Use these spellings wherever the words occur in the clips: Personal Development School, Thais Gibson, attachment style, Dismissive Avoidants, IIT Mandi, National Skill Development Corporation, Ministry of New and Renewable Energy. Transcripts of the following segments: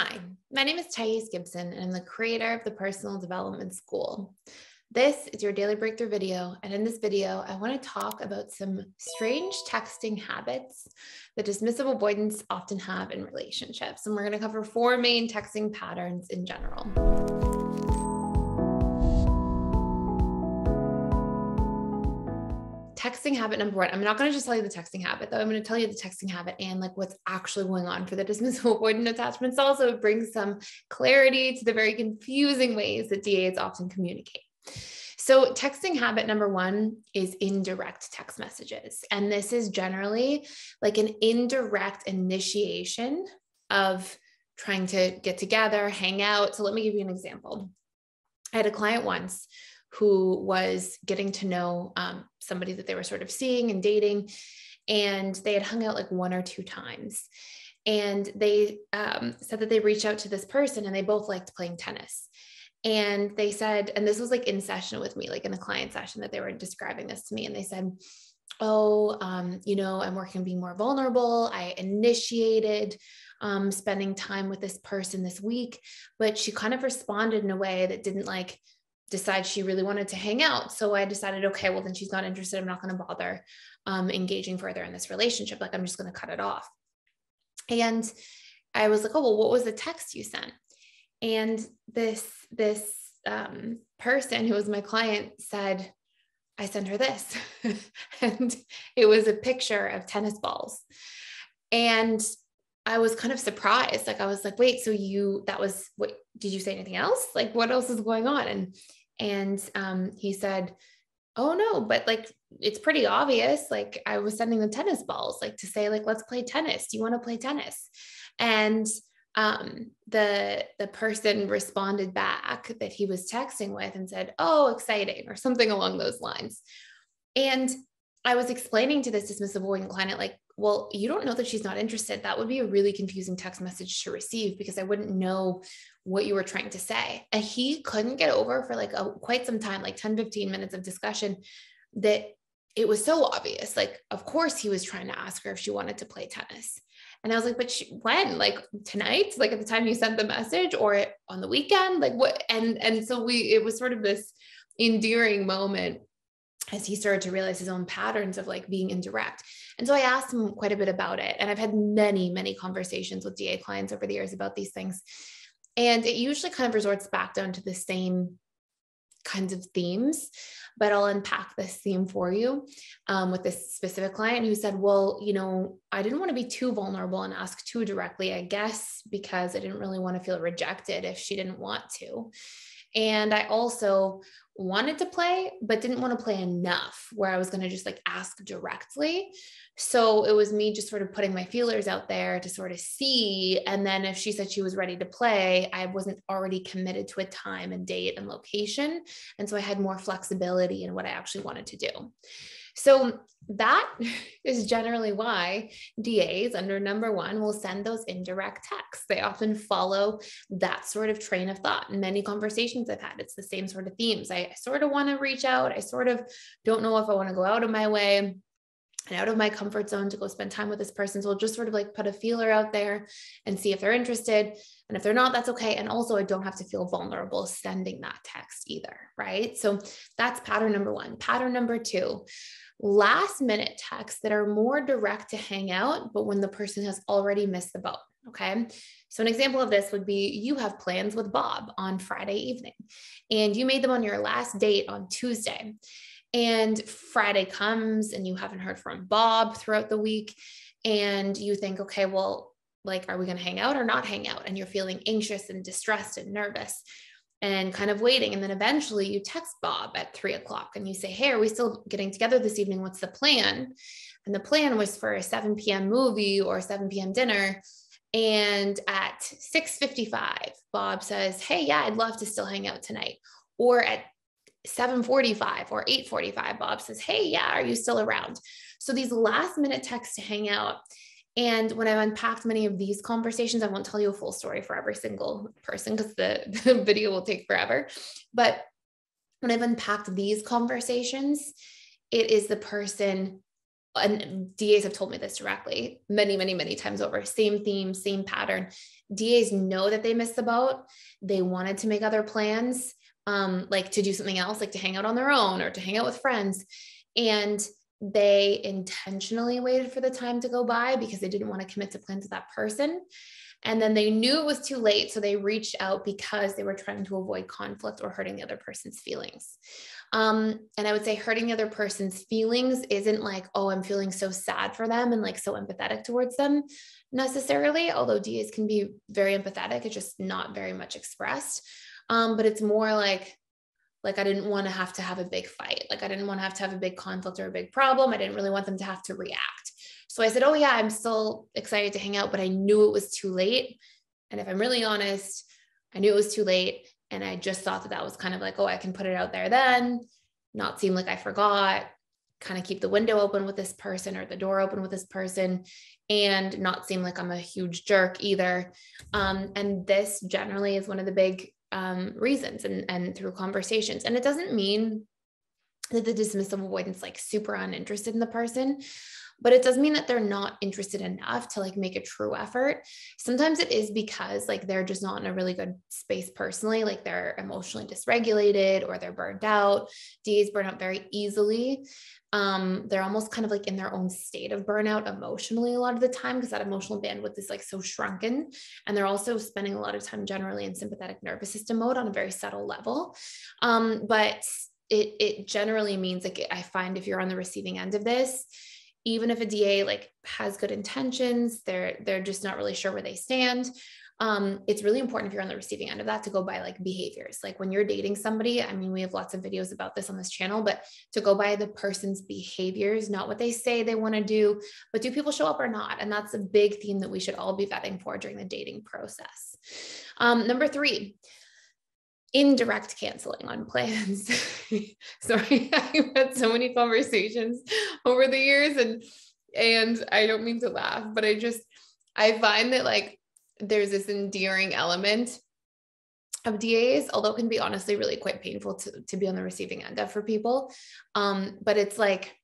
Hi, my name is Thais Gibson, and I'm the creator of the Personal Development School. This is your Daily Breakthrough video, and in this video, I want to talk about some strange texting habits that dismissive avoidants often have in relationships, and we're going to cover four main texting patterns in general. Texting habit number one. I'm not going to just tell you the texting habit, though. I'm going to tell you the texting habit and like what's actually going on for the dismissive avoidant attachments. Also, it brings some clarity to the very confusing ways that DAs often communicate. So texting habit number one is indirect text messages. And this is generally like an indirect initiation of trying to get together, hang out. So let me give you an example. I had a client once who was getting to know somebody that they were sort of seeing and dating, and they had hung out like one or two times. And they said that they reached out to this person and they both liked playing tennis. And they said, and this was like in session with me, like in the client session that they were describing this to me. And they said, oh, you know, I'm working on being more vulnerable. I initiated spending time with this person this week, but she kind of responded in a way that didn't like decide she really wanted to hang out. So I decided, okay, well then she's not interested. I'm not going to bother engaging further in this relationship. Like I'm just going to cut it off. And I was like, oh, well, what was the text you sent? And this person who was my client said, I sent her this. And it was a picture of tennis balls. And I was kind of surprised. Like, I was like, wait, so did you say anything else? Like, what else is going on? And he said, oh no, but like, it's pretty obvious. Like I was sending the tennis balls, like to say like, let's play tennis. Do you want to play tennis? And the person responded back that he was texting with and said, oh, exciting, or something along those lines. And I was explaining to this dismissive avoidant client, like, well, you don't know that she's not interested. That would be a really confusing text message to receive because I wouldn't know what you were trying to say. And he couldn't get over for like quite some time, like 10, 15 minutes of discussion, that it was so obvious. Like, of course he was trying to ask her if she wanted to play tennis. And I was like, but when? Like tonight, like at the time you sent the message, or on the weekend, like what? And so it was sort of this endearing moment as he started to realize his own patterns of like being indirect. And so I asked him quite a bit about it. And I've had many, many conversations with DA clients over the years about these things. And it usually kind of resorts back down to the same kinds of themes, but I'll unpack this theme for you with this specific client who said, well, you know, I didn't want to be too vulnerable and ask too directly, I guess, because I didn't really want to feel rejected if she didn't want to. And I also wanted to play, but didn't want to play enough where I was going to just like ask directly. So it was me just sort of putting my feelers out there to sort of see. And then if she said she was ready to play, I wasn't already committed to a time and date and location. And so I had more flexibility in what I actually wanted to do. So that is generally why DAs under number one will send those indirect texts. They often follow that sort of train of thought. In many conversations I've had, it's the same sort of themes. I sort of want to reach out. I sort of don't know if I want to go out of my way and out of my comfort zone to go spend time with this person. So I'll just sort of like put a feeler out there and see if they're interested. And if they're not, that's okay. And also I don't have to feel vulnerable sending that text either, right? So that's pattern number one. Pattern number two. Last minute texts that are more direct to hang out, but when the person has already missed the boat. Okay. So an example of this would be you have plans with Bob on Friday evening and you made them on your last date on Tuesday, and Friday comes and you haven't heard from Bob throughout the week. And you think, okay, well, like, are we going to hang out or not hang out? And you're feeling anxious and distressed and nervous and kind of waiting. And then eventually you text Bob at 3 o'clock and you say, hey, are we still getting together this evening? What's the plan? And the plan was for a 7 p.m. movie or 7 p.m. dinner. And at 6:55, Bob says, hey, yeah, I'd love to still hang out tonight. Or at 7:45 or 8:45, Bob says, hey, yeah, are you still around? So these last minute texts to hang out. And when I've unpacked many of these conversations, I won't tell you a full story for every single person because the video will take forever. But when I've unpacked these conversations, it is the person and DAs have told me this directly many, many, many times over, same theme, same pattern. DAs know that they missed the boat. They wanted to make other plans, like to do something else, like to hang out on their own or to hang out with friends. And they intentionally waited for the time to go by because they didn't want to commit to plans with that person. And then they knew it was too late. So they reached out because they were trying to avoid conflict or hurting the other person's feelings. And I would say hurting the other person's feelings isn't like, oh, I'm feeling so sad for them and like so empathetic towards them necessarily, although DAs can be very empathetic. It's just not very much expressed. But it's more like I didn't want to have a big fight. Like I didn't want to have a big conflict or a big problem. I didn't really want them to have to react. So I said, oh yeah, I'm still excited to hang out, but I knew it was too late. And if I'm really honest, I knew it was too late. And I just thought that was kind of like, oh, I can put it out there then, not seem like I forgot, kind of keep the window open with this person or the door open with this person and not seem like I'm a huge jerk either. And this generally is one of the big reasons and through conversations. And it doesn't mean that the dismissive avoidance, like super uninterested in the person, but it does mean that they're not interested enough to like make a true effort. Sometimes it is because like, they're just not in a really good space personally, like they're emotionally dysregulated or they're burned out. DAs burn out very easily. They're almost kind of like in their own state of burnout emotionally a lot of the time, because that emotional bandwidth is like so shrunken. And they're also spending a lot of time generally in sympathetic nervous system mode on a very subtle level. But it generally means like, I find if you're on the receiving end of this, even if a DA like has good intentions, they're just not really sure where they stand. It's really important if you're on the receiving end of that to go by like behaviors. Like when you're dating somebody, I mean, we have lots of videos about this on this channel, but to go by the person's behaviors, not what they say they want to do, but do people show up or not? And that's a big theme that we should all be vetting for during the dating process. Number 3, indirect canceling on plans. Sorry, I've had so many conversations over the years and I don't mean to laugh, but I find that like there's this endearing element of DAs, although it can be honestly really quite painful to be on the receiving end of for people. But it's like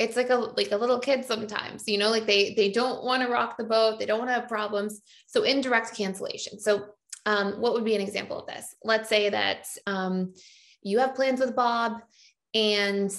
a little kid sometimes, you know, like they don't want to rock the boat. They don't want to have problems. So indirect cancellation. So what would be an example of this? Let's say that you have plans with Bob and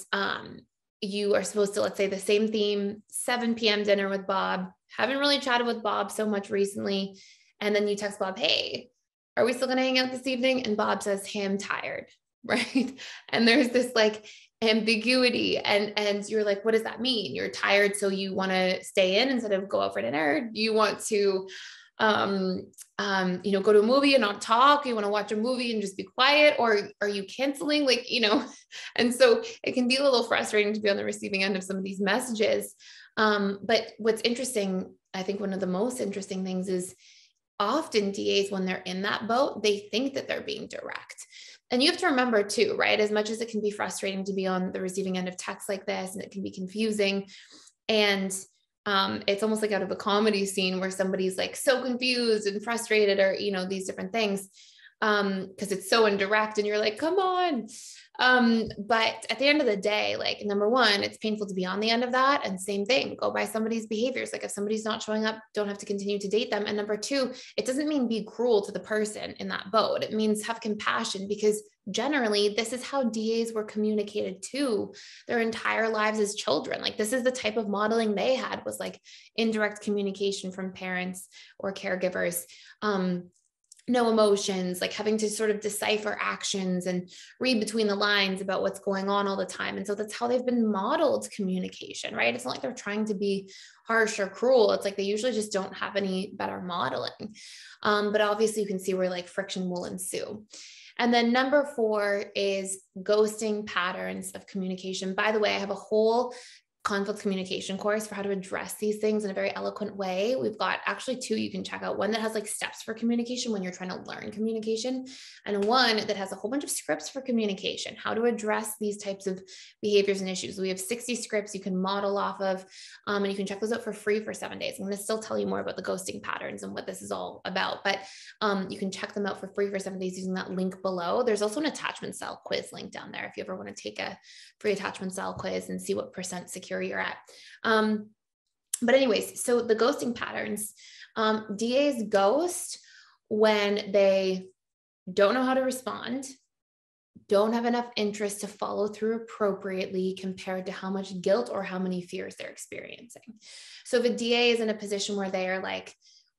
you are supposed to, let's say the same theme, 7 p.m. dinner with Bob, haven't really chatted with Bob so much recently. And then you text Bob, hey, are we still going to hang out this evening? And Bob says, hey, I'm tired, right? And there's this like ambiguity and you're like, what does that mean? You're tired, so you want to stay in instead of go out for dinner. You want to you know, go to a movie and not talk. You want to watch a movie and just be quiet, or are you canceling? Like, you know, and so it can be a little frustrating to be on the receiving end of some of these messages. But what's interesting, I think one of the most interesting things is often DAs, when they're in that boat, they think that they're being direct. And you have to remember too, right? As much as it can be frustrating to be on the receiving end of texts like this, and it can be confusing, and it's almost like out of a comedy scene where somebody's like so confused and frustrated or, you know, these different things, because it's so indirect and you're like, come on. But at the end of the day, like number 1, it's painful to be on the end of that. And same thing, go by somebody's behaviors. Like if somebody's not showing up, don't have to continue to date them. And number 2, it doesn't mean be cruel to the person in that boat. It means have compassion, because generally this is how DAs were communicated to their entire lives as children. Like this is the type of modeling they had, was like indirect communication from parents or caregivers. No emotions, like having to sort of decipher actions and read between the lines about what's going on all the time. And so that's how they've been modeled communication, right? It's not like they're trying to be harsh or cruel. It's like they usually just don't have any better modeling. But obviously you can see where like friction will ensue. And then number 4 is ghosting patterns of communication. By the way, I have a whole conflict communication course for how to address these things in a very eloquent way. We've got actually 2 you can check out, one that has like steps for communication when you're trying to learn communication, and one that has a whole bunch of scripts for communication, how to address these types of behaviors and issues. We have 60 scripts you can model off of, and you can check those out for free for 7 days. I'm going to still tell you more about the ghosting patterns and what this is all about, but you can check them out for free for 7 days using that link below. There's also an attachment style quiz link down there if you ever want to take a free attachment style quiz and see what percent secure insecure you're at. But anyways, so the ghosting patterns, DAs ghost when they don't know how to respond, don't have enough interest to follow through appropriately compared to how much guilt or how many fears they're experiencing. So if a DA is in a position where they are like,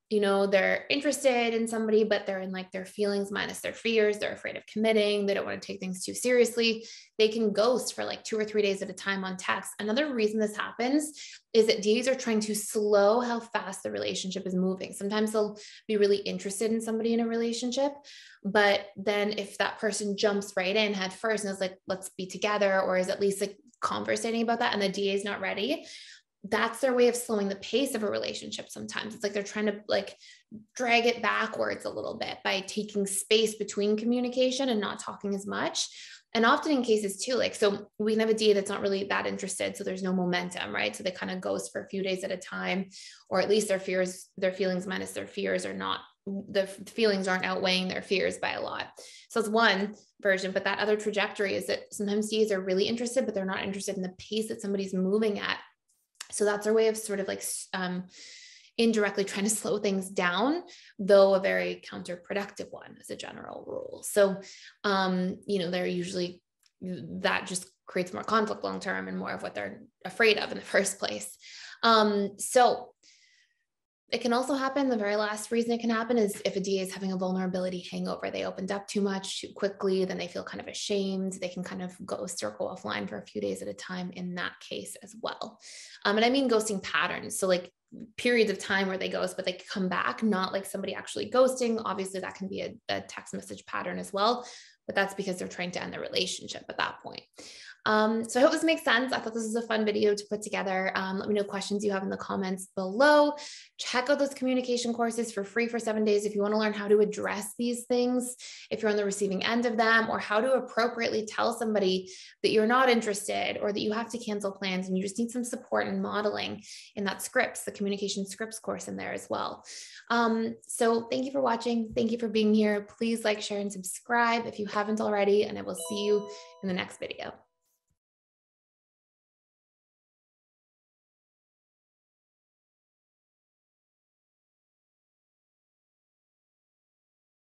you know, they're interested in somebody, but they're in like their feelings minus their fears, they're afraid of committing, they don't want to take things too seriously, they can ghost for like 2 or 3 days at a time on text. Another reason this happens is that DAs are trying to slow how fast the relationship is moving. Sometimes they'll be really interested in somebody in a relationship, but then if that person jumps right in head first and is like, let's be together, or is at least like conversating about that, and the DA is not ready, that's their way of slowing the pace of a relationship. Sometimes it's like they're trying to like drag it backwards a little bit by taking space between communication and not talking as much. And often in cases too, like, so we can have a DA that's not really that interested, so there's no momentum, right? So they kind of ghost for a few days at a time, or at least their fears, their feelings minus their fears are not, the feelings aren't outweighing their fears by a lot. So it's one version, but that other trajectory is that sometimes DAs are really interested, but they're not interested in the pace that somebody's moving at. So that's our way of sort of like indirectly trying to slow things down, though a very counterproductive one as a general rule. So, you know, they're usually, that just creates more conflict long-term and more of what they're afraid of in the first place. So it can also happen. The very last reason it can happen is if a DA is having a vulnerability hangover, they opened up too much too quickly, then they feel kind of ashamed. They can kind of ghost or go offline for a few days at a time in that case as well. And I mean ghosting patterns. So like periods of time where they ghost, but they come back, not like somebody actually ghosting. Obviously that can be a text message pattern as well, but that's because they're trying to end the relationship at that point. So I hope this makes sense. I thought this was a fun video to put together. Let me know questions you have in the comments below. Check out those communication courses for free for 7 days if you want to learn how to address these things, if you're on the receiving end of them, or how to appropriately tell somebody that you're not interested or that you have to cancel plans and you just need some support and modeling in that scripts, the communication scripts course in there as well. So thank you for watching. Thank you for being here. Please like, share, and subscribe if you haven't already, and I will see you in the next video.